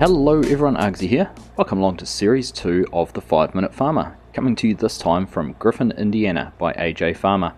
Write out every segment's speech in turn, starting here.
Hello everyone, Argsy here. Welcome along to Series 2 of The 5 Minute Farmer, coming to you this time from Griffin, Indiana by AJ Farmer.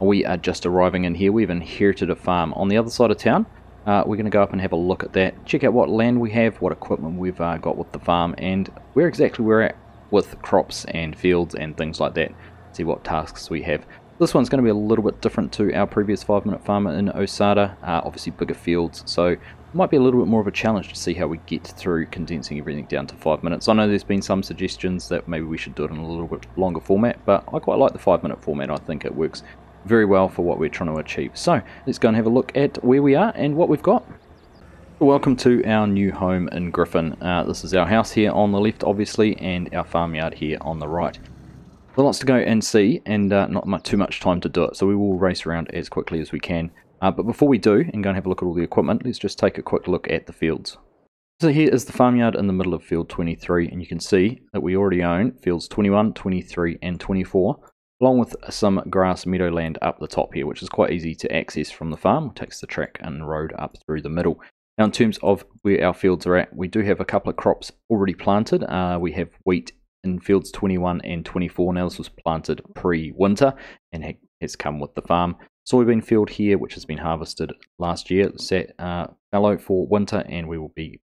We are just arriving in here. We've inherited a farm on the other side of town. We're going to go up and have a look at that, check out what land we have, what equipment we've got with the farm, and where exactly we're at with crops and fields and things like that. See what tasks we have. This one's going to be a little bit different to our previous 5 Minute Farmer in Osada, obviously bigger fields, so might be a little bit more of a challenge to see how we get through condensing everything down to 5 minutes. I know there's been some suggestions that maybe we should do it in a little bit longer format, but I quite like the 5 minute format. I think it works very well for what we're trying to achieve. So let's go and have a look at where we are and what we've got. Welcome to our new home in Griffin. This is our house here on the left, obviously, and our farmyard here on the right. There's lots to go and see, and not too much time to do it, so we will race around as quickly as we can. But before we do and go and have a look at all the equipment, let's just take a quick look at the fields. So here is the farmyard in the middle of field 23, and you can see that we already own fields 21, 23 and 24, along with some grass meadowland up the top here, which is quite easy to access from the farm. It takes the track and road up through the middle. Now in terms of where our fields are at, we do have a couple of crops already planted. We have wheat in fields 21 and 24. Now this was planted pre-winter and has come with the farm. Soybean field here, which has been harvested last year, set fallow for winter, and we will be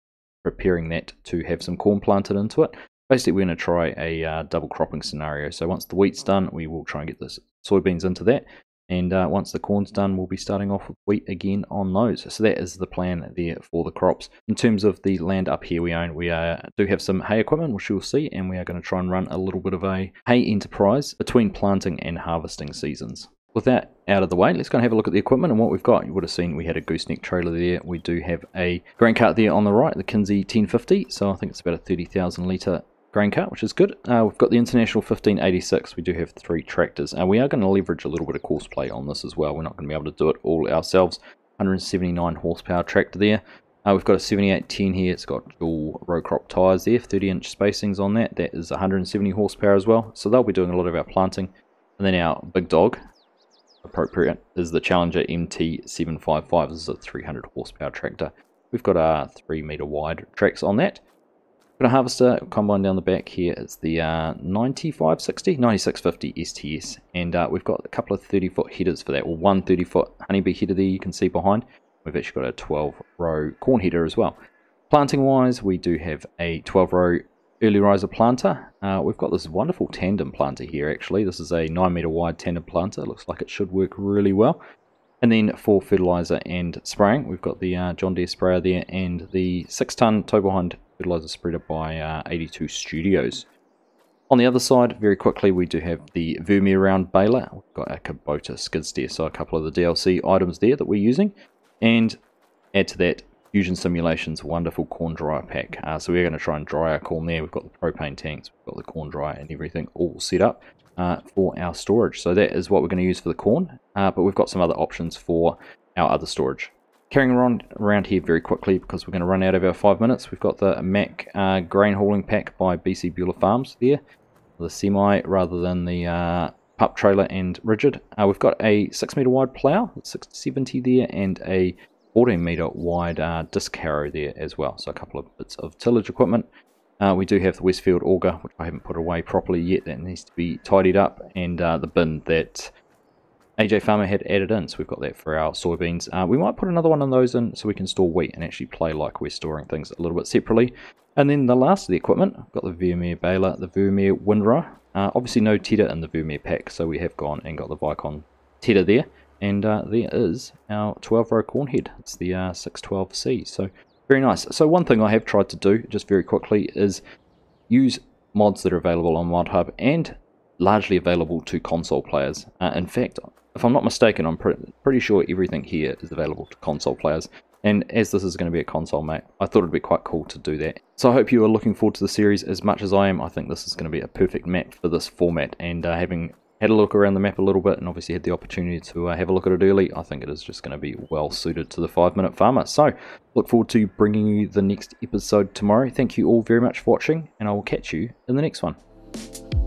preparing that to have some corn planted into it. Basically we're going to try a double cropping scenario. So once the wheat's done, we will try and get the soybeans into that, and once the corn's done, we'll be starting off with wheat again on those. So that is the plan there for the crops. In terms of the land up here we own, we do have some hay equipment, which you'll see, and we are going to try and run a little bit of a hay enterprise between planting and harvesting seasons. With that out of the way, let's go and have a look at the equipment and what we've got. You would have seen we had a gooseneck trailer there. We do have a grain cart there on the right, the Kinsey 1050. So I think it's about a 30,000 litre grain cart, which is good. We've got the International 1586. We do have 3 tractors. And we are going to leverage a little bit of horseplay on this as well. We're not going to be able to do it all ourselves. 179 horsepower tractor there. We've got a 7810 here. It's got dual row crop tyres there, 30-inch spacings on that. That is 170 horsepower as well. So they'll be doing a lot of our planting. And then our big dog, appropriate, is the Challenger MT755. This is a 300 horsepower tractor. We've got our 3 meter wide tracks on that. Got a harvester combine down the back here. It's the 9650 STS, and we've got a couple of 30-foot headers for that, or one 30-foot honeybee header there you can see behind. We've actually got a 12-row corn header as well. Planting wise, we do have a 12-row early riser planter. We've got this wonderful tandem planter here. Actually, this is a 9 meter wide tandem planter. It looks like it should work really well. And then for fertilizer and spraying, we've got the John Deere sprayer there, and the 6-ton tow behind fertilizer spreader by 82 Studios. On the other side, very quickly, we do have the Vermeer round baler. We've got a Kubota skid steer, so a couple of the DLC items there that we're using. And add to that, Fusion Simulations wonderful corn dryer pack. So we're going to try and dry our corn there. We've got the propane tanks, we've got the corn dryer and everything all set up for our storage. So that is what we're going to use for the corn, but we've got some other options for our other storage. Carrying around here very quickly, because we're going to run out of our 5 minutes. We've got the Mac grain hauling pack by BC Buller Farms there, the semi rather than the pup trailer and rigid. We've got a 6 meter wide plow, 670 there, and a 14 meter wide disc harrow there as well. So a couple of bits of tillage equipment. We do have the Westfield Auger, which I haven't put away properly yet. That needs to be tidied up, and the bin that AJ Farmer had added in. So we've got that for our soybeans. We might put another one of those in so we can store wheat and actually play like we're storing things a little bit separately. And then the last of the equipment, I've got the Vermeer baler, the Vermeer windrower. Obviously no Teder in the Vermeer pack, so we have gone and got the Vicon Teder there. And there is our 12-row corn head. It's the 612C, so very nice. So one thing I have tried to do, just very quickly, is use mods that are available on Mod Hub and largely available to console players. In fact, if I'm not mistaken, I'm pretty sure everything here is available to console players. And as this is going to be a console map, I thought it'd be quite cool to do that. So I hope you are looking forward to the series as much as I am. I think this is going to be a perfect map for this format, and having had a look around the map a little bit, and obviously had the opportunity to have a look at it early, I think it is just going to be well suited to the 5 Minute Farmer. So look forward to bringing you the next episode tomorrow. Thank you all very much for watching, and I will catch you in the next one.